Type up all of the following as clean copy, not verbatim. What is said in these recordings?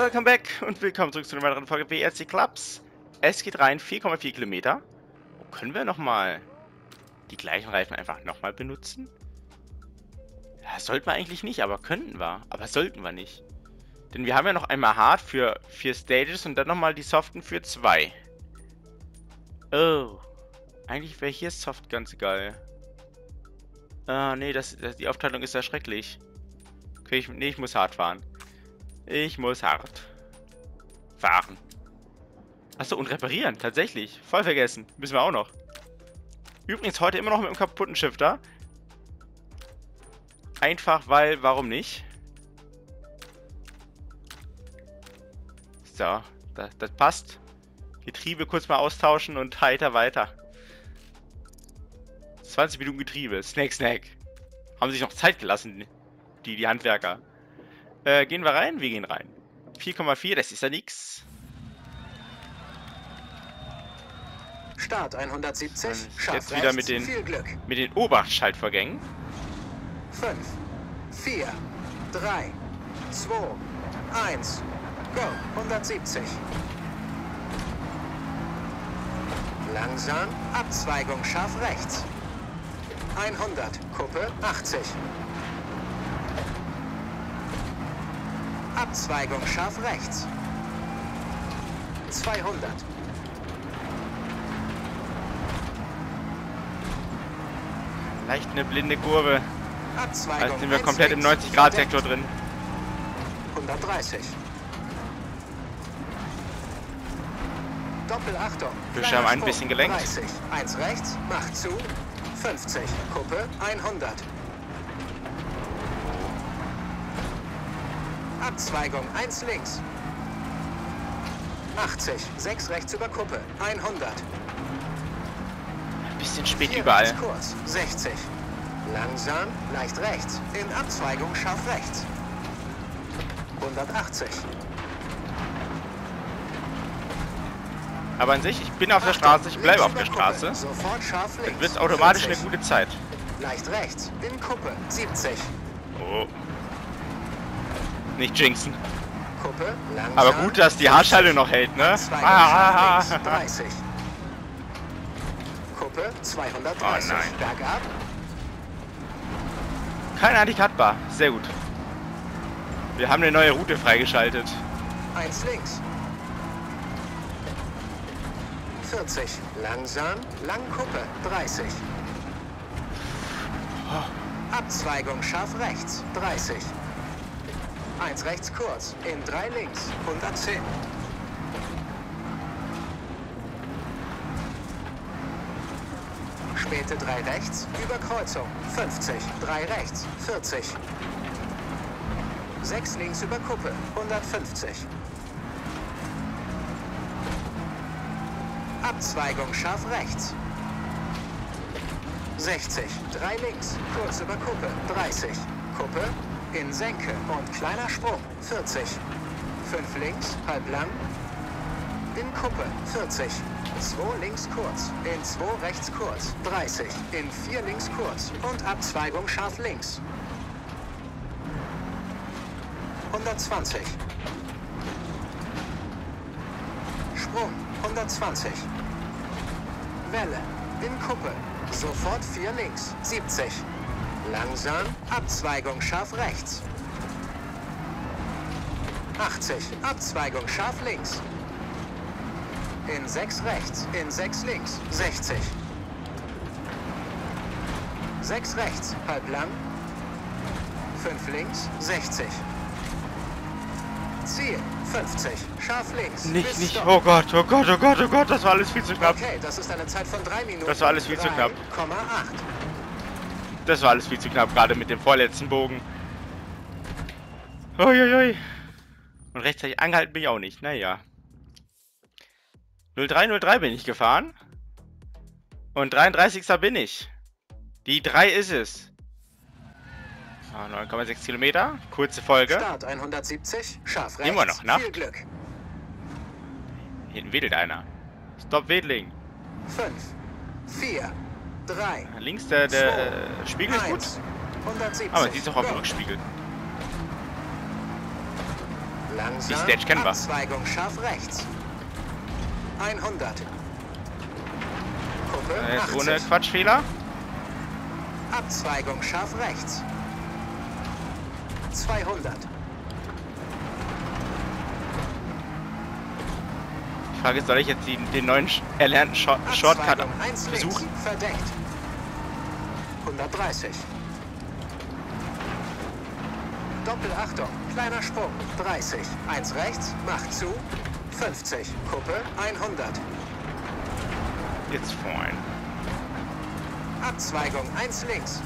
Welcome back und willkommen zurück zu einer weiteren Folge BRC Clubs. Es geht rein, 4,4 Kilometer. Können wir nochmal die gleichen Reifen einfach nochmal benutzen? Ja, sollten wir eigentlich nicht, aber könnten wir. Aber sollten wir nicht. Denn wir haben ja noch einmal Hard für 4 Stages und dann nochmal die Soften für 2. Oh. Eigentlich wäre hier Soft ganz geil. Ah, nee, die Aufteilung ist ja schrecklich. Okay, ich muss hart fahren. Ich muss hart fahren. Achso, und reparieren, tatsächlich. Voll vergessen. Müssen wir auch noch. Übrigens, heute immer noch mit dem kaputten Shifter. Einfach, weil, warum nicht? So, das passt. Getriebe kurz mal austauschen und heiter weiter. 20 Minuten Getriebe. Snack, snack. Haben sich noch Zeit gelassen, die Handwerker. Gehen wir rein? Wir gehen rein. 4,4, das ist ja nix. Start 170. Jetzt wieder mit den Obachtschaltvorgängen. 5, 4, 3, 2, 1, go, 170. Langsam, Abzweigung scharf rechts. 100, Kuppe 80. Abzweigung scharf rechts. 200. Leicht eine blinde Kurve. Abzweigung. Jetzt sind wir komplett im 90-Grad-Sektor drin. 130. Doppelachtung. Wir haben ein bisschen gelenkt. 30. 1 rechts, macht zu. 50. Kuppe 100. Abzweigung 1 links. 80, 6 rechts über Kuppe, 100. Ein bisschen spät überall. Kurs, 60. Langsam, leicht rechts. In Abzweigung scharf rechts. 180. Aber an sich, ich bin auf der Straße, ich bleibe auf der Straße. Sofort scharf links. Dann wird es automatisch 40. Eine gute Zeit. Leicht rechts, in Kuppe, 70. Oh. Nicht jinxen. Kuppe, langsam, aber gut, dass die Haarschale noch hält, ne? Links, 30. Kuppe 230. Oh nein. Bergab. Kein Handicapbar. Sehr gut. Wir haben eine neue Route freigeschaltet. 1 links. 40. Langsam, lang Kuppe 30. Oh. Abzweigung scharf rechts 30. 1 rechts kurz, in 3 links, 110. Späte 3 rechts, Überkreuzung, 50, 3 rechts, 40. 6 links über Kuppe, 150. Abzweigung scharf rechts. 60, 3 links, kurz über Kuppe, 30. Kuppe. In Senke und kleiner Sprung, 40. 5 links, halb lang. In Kuppe, 40. 2 links kurz, in 2 rechts kurz, 30. In 4 links kurz und Abzweigung scharf links. 120. Sprung, 120. Welle, in Kuppe, sofort 4 links, 70. Langsam, Abzweigung scharf rechts. 80, Abzweigung scharf links. In 6 rechts, in 6 links, 60. 6 rechts, halb lang. 5 links, 60. Ziel, 50, scharf links. Nicht, oh Gott, oh Gott, oh Gott, oh Gott, das war alles viel zu knapp. Okay, das ist eine Zeit von 3 Minuten. Das war alles viel zu knapp. 3,8. Das war alles viel zu knapp, gerade mit dem vorletzten Bogen. Uiuiui. Und rechtzeitig angehalten bin ich auch nicht. Naja. 0303 bin ich gefahren. Und 33. bin ich. Die 3 ist es. 9,6 Kilometer. Kurze Folge. Start 170. Scharf rechts. Immer noch Nacht. Viel Glück. Hinten wedelt einer. Stop Wedling. 5, 4, 3, links der Spiegel ist gut. 170, aber die ist auch auf dem Rückspiegel. Die Stage kennen wir. Abzweigung scharf rechts. 100. Jetzt ohne Quatschfehler. Abzweigung scharf rechts. 200. Die Frage ist, soll ich jetzt den neuen erlernten Shortcut besuchen? Verdeckt. 130. Doppelachtung, kleiner Sprung, 30. 1 rechts, macht zu, 50. Kuppel, 100. Jetzt vorn. Abzweigung, 1 links.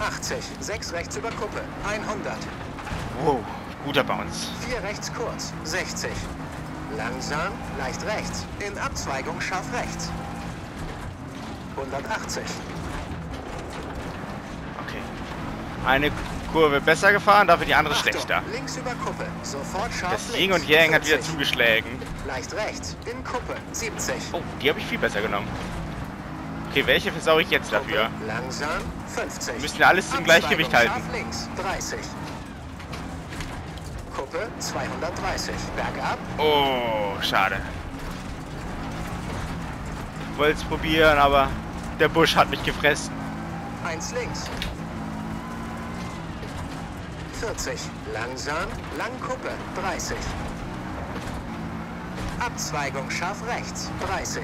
80, 6 rechts über Kuppel, 100. Wow, guter Bounce. 4 rechts kurz, 60. Langsam, leicht rechts, in Abzweigung scharf rechts. 180. Okay. Eine Kurve besser gefahren, dafür die andere Achtung, schlechter. Links über Kuppe, sofort scharf das Ying und Yang 50. Hat wieder zugeschlagen. Leicht rechts, in Kuppe, 70. Oh, die habe ich viel besser genommen. Okay, welche versau ich jetzt dafür? Kuppe, langsam, 50. Wir müssen alles im Gleichgewicht halten. Links, 30. Kuppe, 230. Bergab. Oh, schade. Ich wollte es probieren, aber der Busch hat mich gefressen. 1 links. 40. Langsam, Langkuppe, 30. Abzweigung scharf rechts, 30.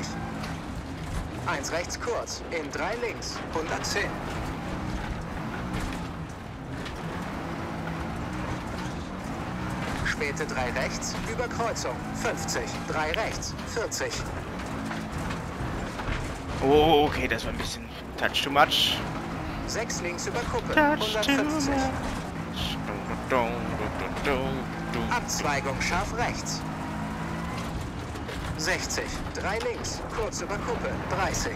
1 rechts kurz, in 3 links, 110. Späte 3 rechts, über Kreuzung, 50. 3 rechts, 40. Oh, okay, das war ein bisschen touch too much. 6 links über Kuppe, 150. Abzweigung scharf rechts. 60, 3 links, kurz über Kuppe, 30.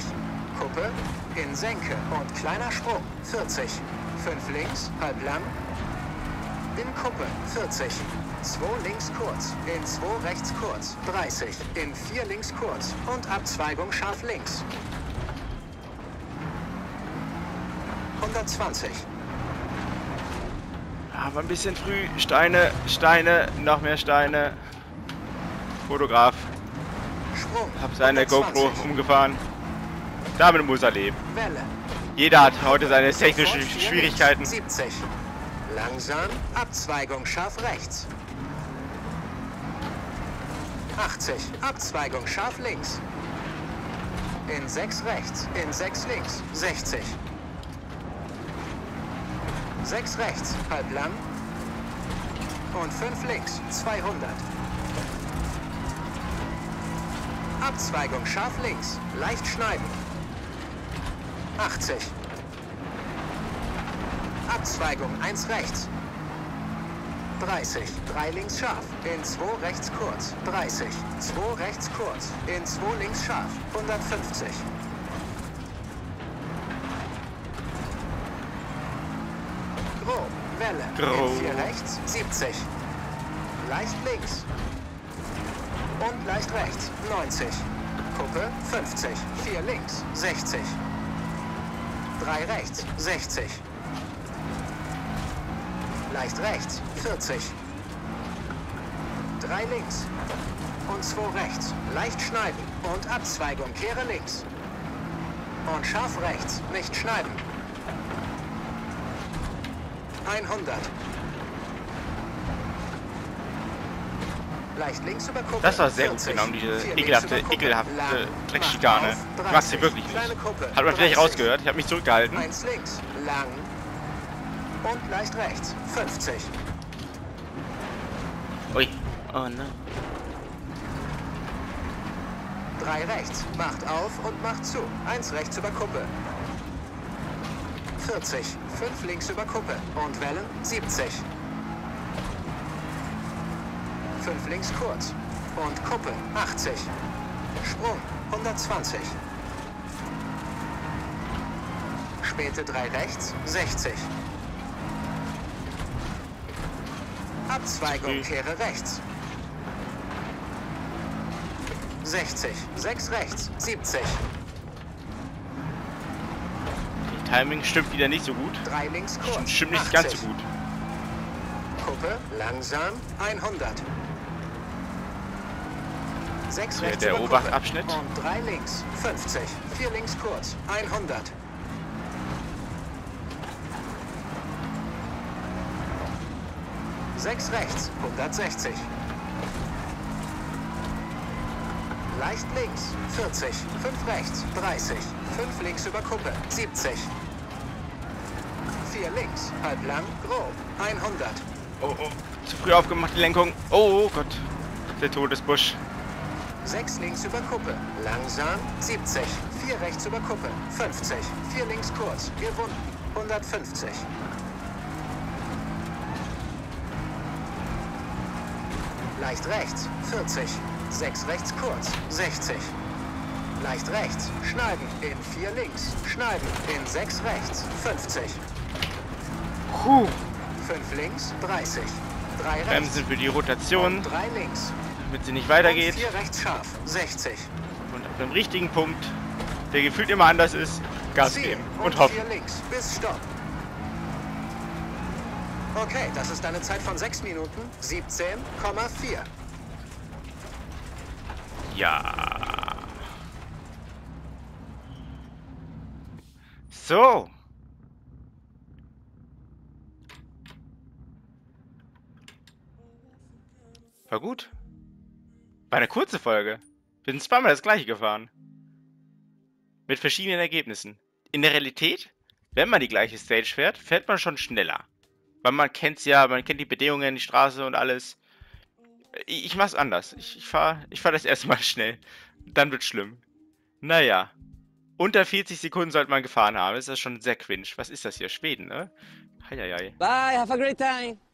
Kuppe, in Senke und kleiner Sprung, 40. 5 links, halb lang. In Kuppe, 40. 2 links kurz, in 2 rechts kurz, 30. In 4 links kurz und Abzweigung scharf links. 120. Aber ein bisschen früh. Steine, Steine, noch mehr Steine. Fotograf. Sprung. Hab seine 120. GoPro umgefahren. Damit muss er leben. Welle. Jeder hat heute seine technischen Schwierigkeiten. 70. Langsam, Abzweigung scharf rechts. 80, Abzweigung scharf links. In 6 rechts, in 6 links, 60. 6 rechts, halb lang. Und 5 links, 200. Abzweigung scharf links, leicht schneiden. 80. Abzweigung 1 rechts. 30, 3 links scharf, in 2 rechts kurz, 30. 2 rechts kurz, in 2 links scharf, 150. Welle. In 4 rechts, 70. Leicht links. Und leicht rechts, 90. Kuppe, 50. 4 links, 60. 3 rechts, 60. Leicht rechts, 40. 3 links. Und 2 rechts. Leicht schneiden. Und Abzweigung, kehre links. Und scharf rechts, nicht schneiden. 100. Leicht links über Kuppe. Das war sehr 40, gut genommen, diese ekelhafte Dreckschikane. Du machst sie wirklich nicht. Hat man vielleicht rausgehört, ich habe mich zurückgehalten. 1 links, lang und leicht rechts, 50. Ui, oh nein. 3 rechts, macht auf und macht zu. 1 rechts über Kuppe. 40, 5 links über Kuppe und Wellen 70. 5 links kurz und Kuppe 80. Sprung 120. Späte 3 rechts 60. Abzweigung kehre rechts. 60, 6 rechts 70. Timing stimmt wieder nicht so gut. 3 links kurz. Stimmt nicht 80. Ganz so gut. Kuppe, langsam 100. 6 rechts der Obachtabschnitt und 3 links 50. 4 links kurz 100. Sechs rechts, 160. Leicht links, 40. 5 rechts, 30. 5 links über Kuppe, 70. 4 links, halblang, grob, 100. Oh, oh, zu früh aufgemacht die Lenkung. Oh Gott, der Todesbusch. 6 links über Kuppe, langsam, 70. 4 rechts über Kuppe, 50. 4 links kurz, gewonnen, 150. 6 rechts, 40, 6 rechts kurz, 60. Leicht rechts, schneiden in 4 links, schneiden in 6 rechts, 50. 5 links, 30. 3 rechts. Bremsen für die Rotation, 3 links, damit sie nicht weitergeht. 4 rechts scharf, 60. Und auf dem richtigen Punkt, der gefühlt immer anders ist, Gas geben und hoffen. 4 links, bis Stopp. Okay, das ist eine Zeit von 6 Minuten 17,4. Ja. So. War gut. War eine kurze Folge. Wir sind zweimal das gleiche gefahren. Mit verschiedenen Ergebnissen. In der Realität, wenn man die gleiche Stage fährt, fährt man schon schneller. Weil man kennt's ja, man kennt die Bedingungen, die Straße und alles. Ich mach's anders. Ich fahr das erstmal schnell. Dann wird's schlimm. Naja. Unter 40 Sekunden sollte man gefahren haben. Das ist das schon sehr cringe. Was ist das hier? Schweden, ne? Eieiei. Bye, have a great time!